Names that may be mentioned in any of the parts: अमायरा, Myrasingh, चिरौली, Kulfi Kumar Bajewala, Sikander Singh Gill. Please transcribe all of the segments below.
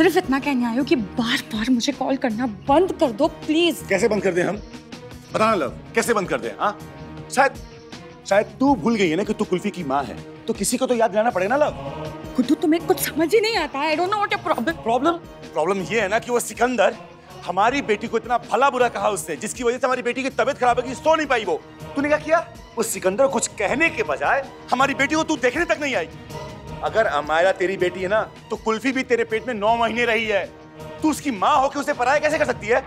सिर्फ इतना कहने आए हो कि बार बार मुझे कॉल करना बंद कर दो प्लीज। कैसे बंद कर दें हम? बताना लव, कैसे बंद कर दें? हाँ, शायद तू भूल गई है ना कि तू कुल्फी की माँ है, तो किसी को तो याद दिलाना पड़े ना लव। खुद तुम्हें कुछ समझ ही नहीं आता है। I don't know what your problem ये है ना कि वो सिकंदर हमारी बेटी को इतना भला बुरा कहा उसने, जिसकी वजह से हमारी बेटी की तबीयत खराब हो गई, सो नहीं पाई वो। तूने क्या किया? वो सिकंदर कुछ कहने के बजाय हमारी बेटी को तू देखने तक नहीं आई। अगर अमायरा तेरी बेटी है ना, तो कुल्फी भी तेरे पेट में 9 महीने रही है। तू उसकी माँ होके उसे पराया कैसे कर सकती है?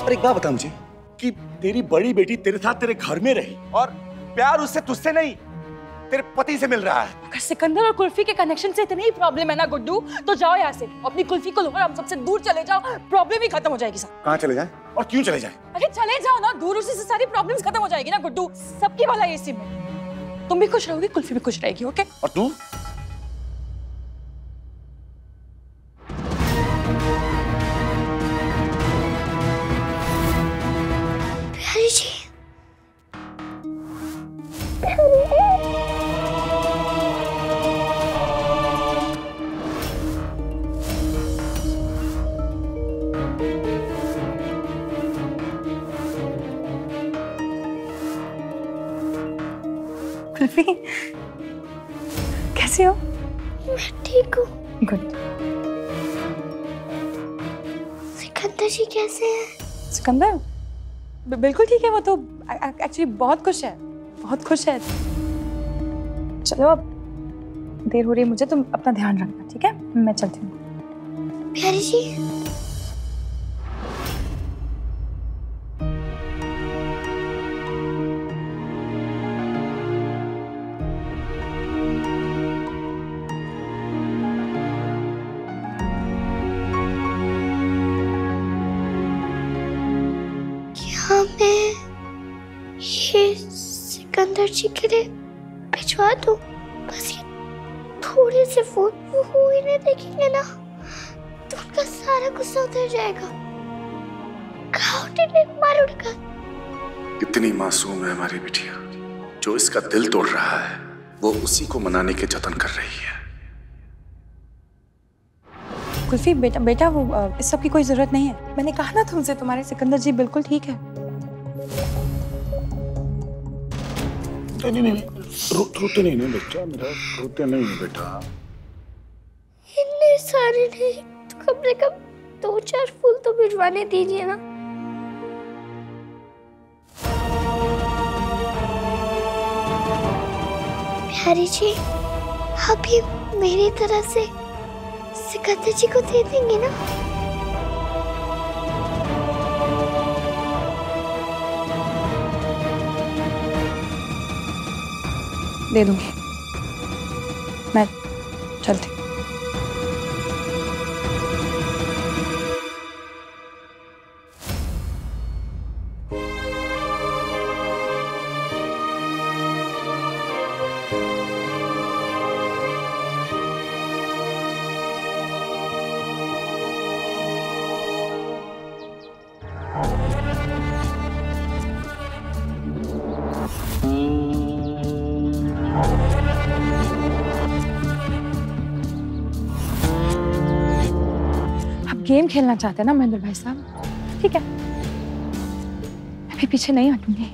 और एक बात बता मुझे कि तेरी बड़ी बेटी तेरे साथ तेरे घर में रही और प्यार उससे तुझसे नहीं तेरे पति से मिल रहा है। अगर सिकंदर और कुल्फी के कनेक्शन से इतनी ही प्रॉब्लम है ना गुड्डू, तो जाओ यहाँ से, अपनी कुल्फी को लो और हम सबसे दूर चले जाओ, प्रॉब्लम ही खत्म हो जाएगी। सब कहाँ चले जाएं और क्यों चले जाएं? अरे चले जाओ ना, दूर उसी से सारी प्रॉब्लम्स खत्म हो जाएगी ना गुड्डू, सबकी भला है इसी में। तुम भी खुश रहोगी, कुल्फी भी खुश रहेगी, ओके? और तू कुल्फी, कैसे हो? मैं ठीक हूँ। गुड। सिकंदर जी कैसे हैं? सिकंदर बिल्कुल ठीक है, वो तो एक्चुअली बहुत खुश है, बहुत खुश है। चलो अब देर हो रही है मुझे, तुम अपना ध्यान रखना, ठीक है? मैं चलती हूँ। प्यारी जी सिकंदर जी के लिए भिजवा दूं, बस ये थोड़े से फोन वो इन्हें देखेंगे ना तो उनका सारा गुस्सा उतर जाएगा। कितनी मासूम है हमारी बिटिया, जो इसका दिल तोड़ रहा है वो उसी को मनाने के जतन कर रही है। कुल्फी बेटा वो इस सब की कोई जरूरत नहीं है। मैंने कहा ना तुमसे, तुम्हारे सिकंदर जी बिल्कुल ठीक है। नहीं नहीं बेटा, मेरा रोते नहीं है बेटा। इतने सारे नहीं तो कम से कम 2-4 फूल तो भिजवाने दीजिए ना। प्यारी जी आप ये मेरी तरफ से सिकंदर जी को दे देंगे ना? दे दूंगी, मैं चलती। गेम खेलना चाहते हैं ना महेंद्र भाई साहब, ठीक है, मैं भी पीछे नहीं हटूंगी।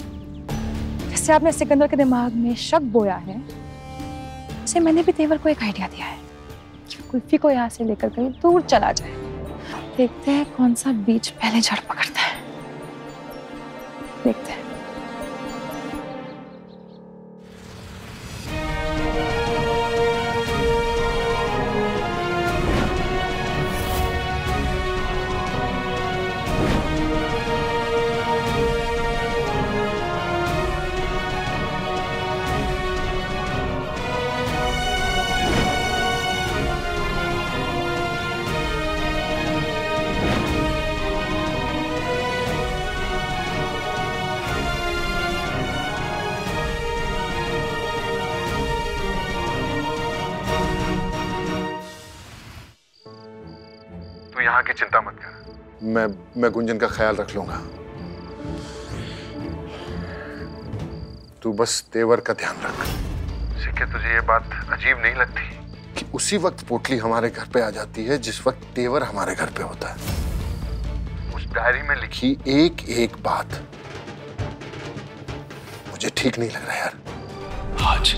जैसे आपने सिकंदर के दिमाग में शक बोया है, उसे मैंने भी तेवर को एक आइडिया दिया है कि कुल्फी को यहाँ से लेकर कहीं दूर चला जाए। देखते हैं कौन सा बीज पहले जड़ पकड़ता है, देखते हैं। चिंता मत कर, मैं गुंजन का ख्याल रख लूंगा। तू बस तेवर का ध्यान रख। सिक्के, तुझे ये बात अजीब नहीं लगती कि उसी वक्त पोटली हमारे घर पे आ जाती है जिस वक्त तेवर हमारे घर पे होता है? उस डायरी में लिखी एक एक बात मुझे ठीक नहीं लग रहा यार। आज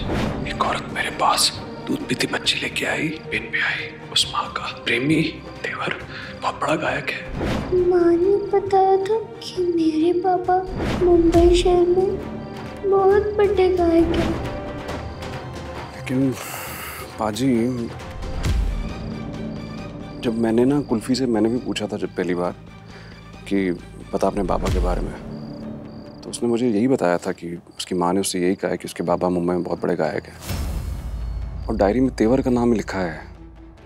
एक औरत मेरे पास दूध पीती बच्ची लेके आई, पेन पे आई। उस माँ का प्रेमी देवर बहुत बड़ा गायक है। माँ ने बताया था कि मेरे पापा मुंबई शहर में बहुत बड़े गायक हैं। लेकिन पाजी, जब मैंने ना कुल्फी से मैंने भी पूछा था जब पहली बार कि पता अपने पापा के बारे में, तो उसने मुझे यही बताया था कि उसकी माँ ने उससे यही कहा कि उसके पापा मुंबई में बहुत बड़े गायक हैं और डायरी में तेवर का नाम लिखा है।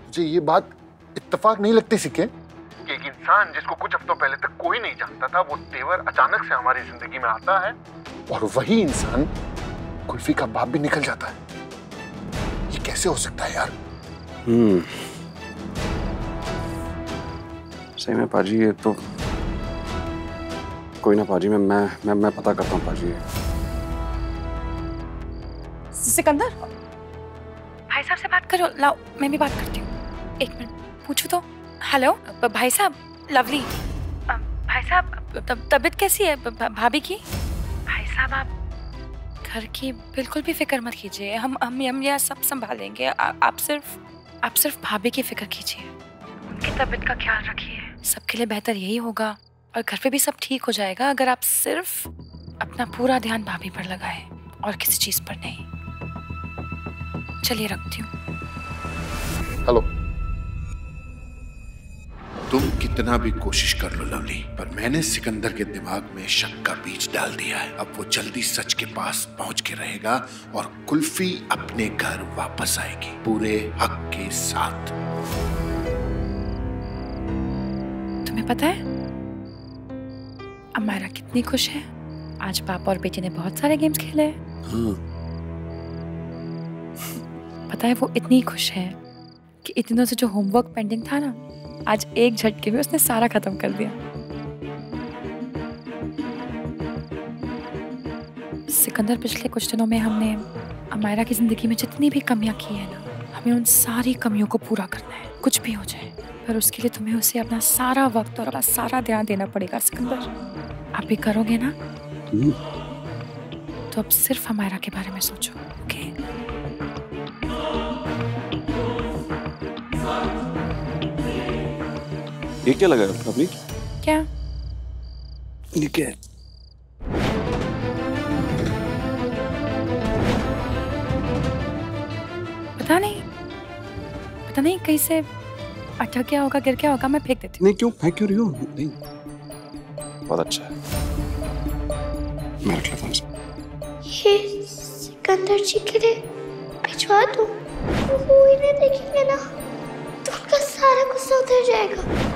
मुझे ये बात इत्तफाक नहीं लगती सिक्के। एक इंसान जिसको कुछ हफ्तों पहले तक कोई नहीं जानता था, वो तेवर अचानक से हमारी जिंदगी में आता है और वही इंसान कुल्फी का बाप भी निकल जाता है। ये कैसे हो सकता है यार? सही में पाजी, ये तो कोई ना पाजी, मैं पता करता हूँ पाजी। सिकंदर भाई साहब से बात करो, लाओ मैं भी बात करती हूँ। एक मिनट पूछो तो। हेलो भाई साहब, लवली भाई साहब, तबीयत कैसी है भाभी की? भाई साहब आप घर की बिल्कुल भी फिक्र मत कीजिए, हम यह सब संभालेंगे। आप सिर्फ भाभी की फिक्र कीजिए, उनकी तबीयत का ख्याल रखिए। सबके लिए बेहतर यही होगा और घर पे भी सब ठीक हो जाएगा अगर आप सिर्फ अपना पूरा ध्यान भाभी पर लगाए और किसी चीज़ पर नहीं। चलिए रखती हूँ। हेलो, तुम कितना भी कोशिश कर लो लवली, पर मैंने सिकंदर के दिमाग में शक का बीज डाल दिया है। अब वो जल्दी सच के पास पहुंच के रहेगा और कुल्फी अपने घर वापस आएगी पूरे हक के साथ। तुम्हें पता है अमारा कितनी खुश है? आज पापा और बेटे ने बहुत सारे गेम्स खेले हैं। पता है वो इतनी खुश है कि इतनों से जो होमवर्क पेंडिंग था ना, आज एक झटके में उसने सारा खत्म कर दिया। सिकंदर, पिछले कुछ दिनों में हमने अमायरा की जिंदगी में जितनी भी कमियां की है ना, हमें उन सारी कमियों को पूरा करना है, कुछ भी हो जाए। पर उसके लिए तुम्हें उसे अपना सारा वक्त और अपना सारा ध्यान देना पड़ेगा। सिकंदर, आप भी करोगे ना? तो अब सिर्फ अमायरा के बारे में सोचो, ओके? ये क्या लगा अपनी? क्या ये क्या है? पता नहीं कहीं से अटक गया होगा, गिर गया होगा। मैं फेंक देती हूँ। नहीं, क्यों फेंक क्यों रही हो? नहीं, बहुत अच्छा है, मैं रख लेता हूँ। ये सिकंदर जी के लिए भिजवा दूँ, वो इन्हें देखेंगे ना तो उनका सारा गुस्सा उतर जाएगा।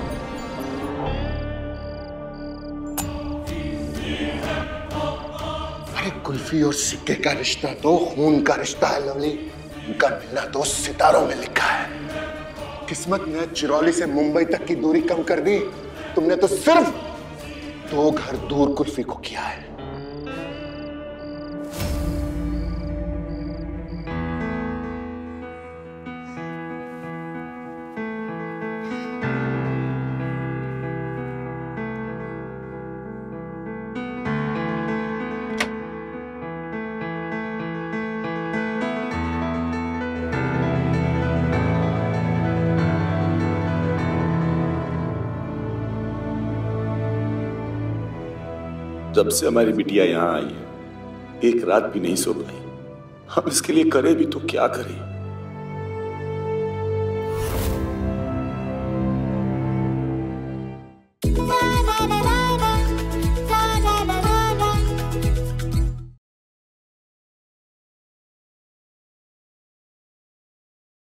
कुल्फी और सिक्के का रिश्ता तो खून का रिश्ता है लवली, उनका मिलना तो सितारों में लिखा है। किस्मत ने चिरौली से मुंबई तक की दूरी कम कर दी, तुमने तो सिर्फ 2 घर दूर कुल्फी को किया है। जब से हमारी बिटिया यहाँ आई है, एक रात भी नहीं सो पाई। हम इसके लिए करें भी तो क्या करें?